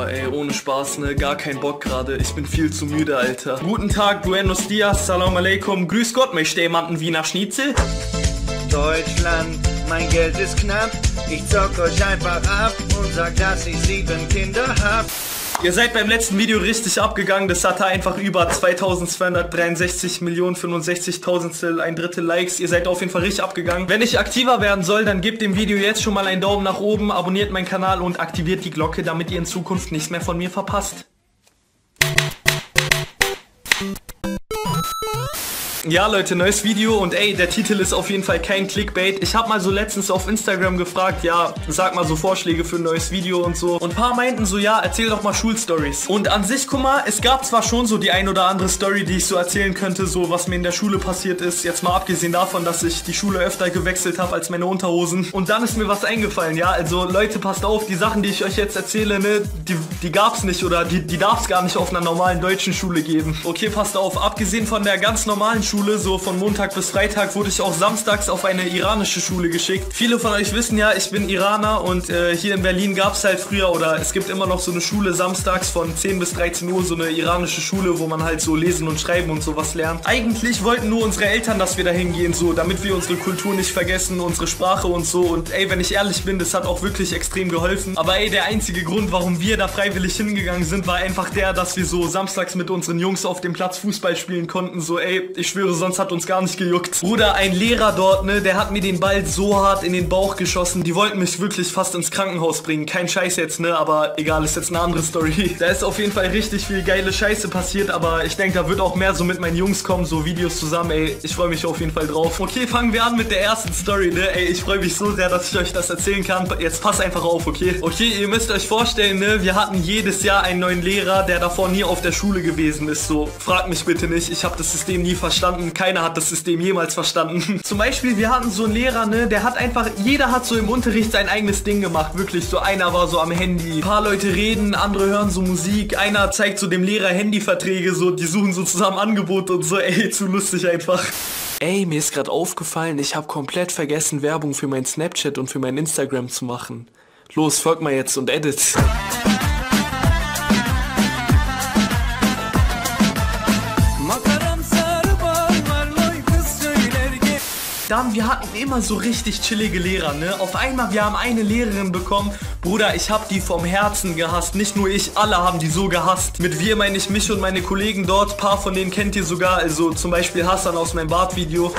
Boah, ey, ohne Spaß, ne? Gar kein Bock gerade. Ich bin viel zu müde, Alter. Guten Tag, buenos dias, salam aleikum. Grüß Gott, möchte jemand einen Wiener Schnitzel? Deutschland, mein Geld ist knapp. Ich zock euch einfach ab und sag, dass ich 7 Kinder hab. Ihr seid beim letzten Video richtig abgegangen. Das hatte einfach über 2263.065.000, ein Drittel Likes. Ihr seid auf jeden Fall richtig abgegangen. Wenn ich aktiver werden soll, dann gebt dem Video jetzt schon mal einen Daumen nach oben, abonniert meinen Kanal und aktiviert die Glocke, damit ihr in Zukunft nichts mehr von mir verpasst. Ja Leute, neues Video und ey, der Titel ist auf jeden Fall kein Clickbait. Ich habe mal so letztens auf Instagram gefragt, ja, sag mal so Vorschläge für ein neues Video und so. Und ein paar meinten so, ja, erzähl doch mal Schulstories. Und an sich, guck mal, es gab zwar schon so die ein oder andere Story, die ich so erzählen könnte, so was mir in der Schule passiert ist. Jetzt mal abgesehen davon, dass ich die Schule öfter gewechselt habe als meine Unterhosen. Und dann ist mir was eingefallen, ja, also Leute, passt auf, die Sachen, die ich euch jetzt erzähle, ne, die gab's nicht oder die darf's gar nicht auf einer normalen deutschen Schule geben. Okay, passt auf, abgesehen von der ganz normalen Schule, so von Montag bis Freitag, wurde ich auch samstags auf eine iranische Schule geschickt. Viele von euch wissen ja, ich bin Iraner und hier in Berlin gab es halt früher oder es gibt immer noch so eine Schule samstags von 10 bis 13 Uhr, so eine iranische Schule, wo man halt so lesen und schreiben und sowas lernt. Eigentlich wollten nur unsere Eltern, dass wir da hingehen, so, damit wir unsere Kultur nicht vergessen, unsere Sprache und so, und ey, wenn ich ehrlich bin, das hat auch wirklich extrem geholfen. Aber ey, der einzige Grund, warum wir da freiwillig hingegangen sind, war einfach der, dass wir so samstags mit unseren Jungs auf dem Platz Fußball spielen konnten, so ey, ich schwöre, sonst hat uns gar nicht gejuckt. Bruder, ein Lehrer dort, ne, der hat mir den Ball so hart in den Bauch geschossen, die wollten mich wirklich fast ins Krankenhaus bringen. Kein Scheiß jetzt, ne, aber egal, ist jetzt eine andere Story. Da ist auf jeden Fall richtig viel geile Scheiße passiert, aber ich denke, da wird auch mehr so mit meinen Jungs kommen, so Videos zusammen, ey, ich freue mich auf jeden Fall drauf. Okay, fangen wir an mit der ersten Story, ne, ey, ich freue mich so sehr, dass ich euch das erzählen kann. Jetzt passt einfach auf, okay? Okay, ihr müsst euch vorstellen, ne, wir hatten jedes Jahr einen neuen Lehrer, der davor nie auf der Schule gewesen ist, so, fragt mich bitte nicht, ich habe das System nie verstanden. Keiner hat das System jemals verstanden. Zum Beispiel, wir hatten so einen Lehrer, ne, der hat einfach, jeder hat so im Unterricht sein eigenes Ding gemacht, wirklich, so einer war so am Handy, ein paar Leute reden, andere hören so Musik, einer zeigt so dem Lehrer Handyverträge, so, die suchen so zusammen Angebote und so, ey, zu lustig einfach. Ey, mir ist gerade aufgefallen, ich habe komplett vergessen, Werbung für mein Snapchat und für mein Instagram zu machen. Los, folgt mal jetzt und edit. Dann, wir hatten immer so richtig chillige Lehrer, ne? Auf einmal, wir haben eine Lehrerin bekommen, Bruder, ich hab die vom Herzen gehasst. Nicht nur ich, alle haben die so gehasst. Mit wir meine ich mich und meine Kollegen dort. Ein paar von denen kennt ihr sogar, also zum Beispiel Hassan aus meinem Bart-Video.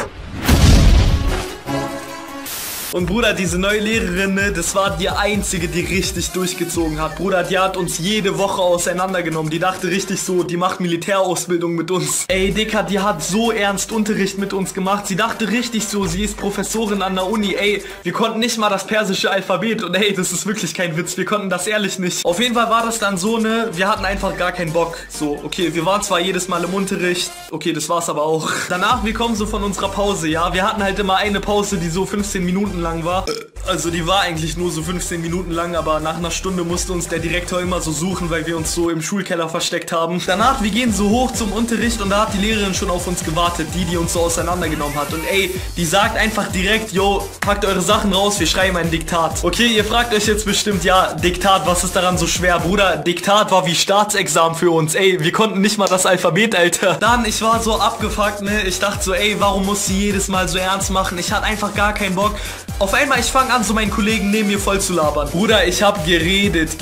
Und Bruder, diese neue Lehrerin, ne, das war die einzige, die richtig durchgezogen hat. Bruder, die hat uns jede Woche auseinandergenommen. Die dachte richtig so, die macht Militärausbildung mit uns. Ey, Dicker, die hat so ernst Unterricht mit uns gemacht. Sie dachte richtig so, sie ist Professorin an der Uni. Ey, wir konnten nicht mal das persische Alphabet. Und ey, das ist wirklich kein Witz. Wir konnten das ehrlich nicht. Auf jeden Fall war das dann so, ne, wir hatten einfach gar keinen Bock. So, okay, wir waren zwar jedes Mal im Unterricht. Okay, das war's aber auch. Danach, wir kommen so von unserer Pause, ja. Wir hatten halt immer eine Pause, die so 15 Minuten lang war. Also die war eigentlich nur so 15 Minuten lang, aber nach einer Stunde musste uns der Direktor immer so suchen, weil wir uns so im Schulkeller versteckt haben. Danach, wir gehen so hoch zum Unterricht und da hat die Lehrerin schon auf uns gewartet, die uns so auseinandergenommen hat. Und ey, die sagt einfach direkt, yo, packt eure Sachen raus, wir schreiben ein Diktat. Okay, ihr fragt euch jetzt bestimmt, ja, Diktat, was ist daran so schwer? Bruder, Diktat war wie Staatsexamen für uns. Ey, wir konnten nicht mal das Alphabet, Alter. Dann, ich war so abgefuckt, ne? Ich dachte so, ey, warum muss sie jedes Mal so ernst machen? Ich hatte einfach gar keinen Bock. Auf einmal, ich fange an, so meinen Kollegen neben mir voll zu labern. Bruder, ich habe geredet.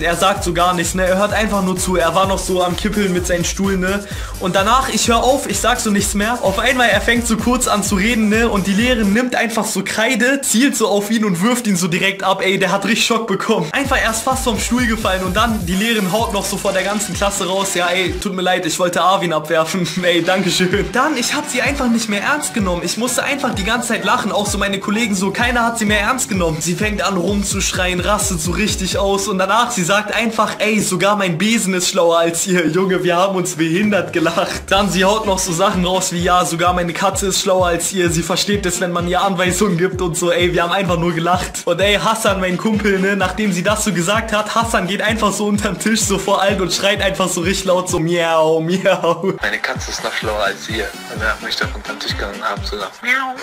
Er sagt so gar nichts, ne? Er hört einfach nur zu. Er war noch so am Kippeln mit seinen Stuhl, ne? Und danach, ich höre auf, ich sag so nichts mehr. Auf einmal, er fängt so kurz an zu reden, ne? Und die Lehrerin nimmt einfach so Kreide, zielt so auf ihn und wirft ihn so direkt ab. Ey, der hat richtig Schock bekommen. Einfach erst fast vom Stuhl gefallen und dann die Lehrerin haut noch so vor der ganzen Klasse raus. Ja, ey, tut mir leid, ich wollte Arvin abwerfen. Ey, dankeschön. Dann, ich habe sie einfach nicht mehr ernst genommen. Ich musste einfach die ganze Zeit lachen, auch so meine Kollegen so, keiner hat sie mehr ernst genommen. Sie fängt an rumzuschreien, rastet so richtig aus und danach, sie sagt einfach, ey, sogar mein Besen ist schlauer als ihr. Junge, wir haben uns behindert gelacht. Dann, sie haut noch so Sachen raus wie, ja, sogar meine Katze ist schlauer als ihr. Sie versteht es, wenn man ihr Anweisungen gibt und so. Ey, wir haben einfach nur gelacht. Und ey, Hassan, mein Kumpel, ne, nachdem sie das so gesagt hat, Hassan geht einfach so unterm Tisch so vor allen und schreit einfach so richtig laut so, miau, miau. Meine Katze ist noch schlauer als ihr. Und er hat mich dann unterm Tisch gegangen und abgelacht. Miau.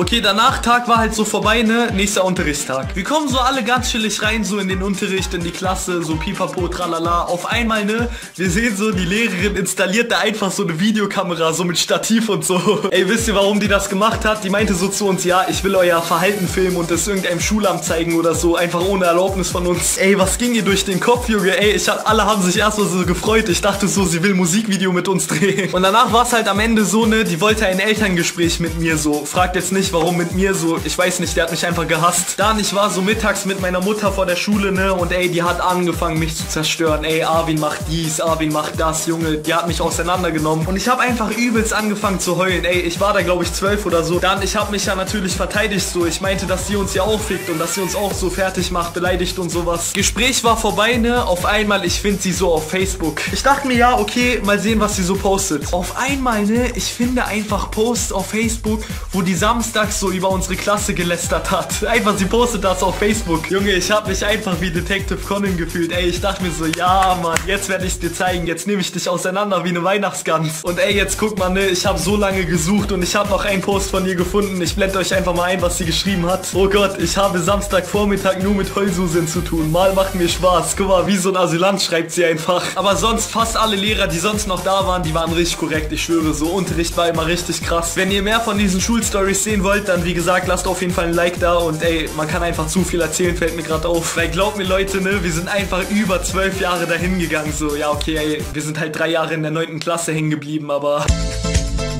Okay, danach Tag war halt so vorbei, ne? Nächster Unterrichtstag. Wir kommen so alle ganz chillig rein, so in den Unterricht, in die Klasse, so pipapo, tralala. Auf einmal, ne? Wir sehen so, die Lehrerin installiert da einfach so eine Videokamera, so mit Stativ und so. Ey, wisst ihr, warum die das gemacht hat? Die meinte so zu uns, ja, ich will euer Verhalten filmen und es irgendeinem Schulamt zeigen oder so, einfach ohne Erlaubnis von uns. Ey, was ging ihr durch den Kopf, Junge? Ey, alle haben sich erstmal so gefreut. Ich dachte so, sie will Musikvideo mit uns drehen. Und danach war es halt am Ende so, ne? Die wollte ein Elterngespräch mit mir so. Fragt jetzt nicht, warum mit mir so. Ich weiß nicht, der hat mich einfach gehasst. Dann, ich war so mittags mit meiner Mutter vor der Schule, ne? Und ey, die hat angefangen, mich zu zerstören. Ey, Arvin macht dies, Arvin macht das, Junge. Die hat mich auseinandergenommen. Und ich habe einfach übelst angefangen zu heulen. Ey, ich war da, glaube ich, 12 oder so. Dann, ich habe mich ja natürlich verteidigt so. Ich meinte, dass sie uns ja auch fickt und dass sie uns auch so fertig macht, beleidigt und sowas. Gespräch war vorbei, ne? Auf einmal, ich finde sie so auf Facebook. Ich dachte mir, ja, okay, mal sehen, was sie so postet. Auf einmal, ne? Ich finde einfach Posts auf Facebook, wo die samstags so über unsere Klasse gelästert hat. Einfach, sie postet das auf Facebook. Junge, ich habe mich einfach wie Detective Conan gefühlt. Ey, ich dachte mir so, ja, Mann, jetzt werde ich dir zeigen. Jetzt nehme ich dich auseinander wie eine Weihnachtsgans. Und ey, jetzt guck mal, ne? Ich habe so lange gesucht und ich habe noch einen Post von ihr gefunden. Ich blende euch einfach mal ein, was sie geschrieben hat. Oh Gott, ich habe Samstagvormittag nur mit Heulsusen zu tun. Mal macht mir Spaß. Guck mal, wie so ein Asylant, schreibt sie einfach. Aber sonst fast alle Lehrer, die sonst noch da waren, die waren richtig korrekt. Ich schwöre, so Unterricht war immer richtig krass. Wenn ihr mehr von diesen Schulstories sehen wollt, dann wie gesagt, lasst auf jeden Fall ein Like da. Und ey, man kann einfach zu viel erzählen, fällt mir gerade auf. Weil glaubt mir Leute, ne, wir sind einfach über 12 Jahre dahin gegangen. So, ja okay, ey, wir sind halt 3 Jahre in der 9. Klasse hängen geblieben, aber...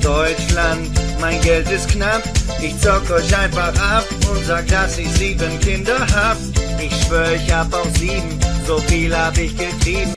Deutschland, mein Geld ist knapp, ich zock euch einfach ab und sag, dass ich 7 Kinder hab. Ich schwör, ich hab auch 7, so viel hab ich getrieben.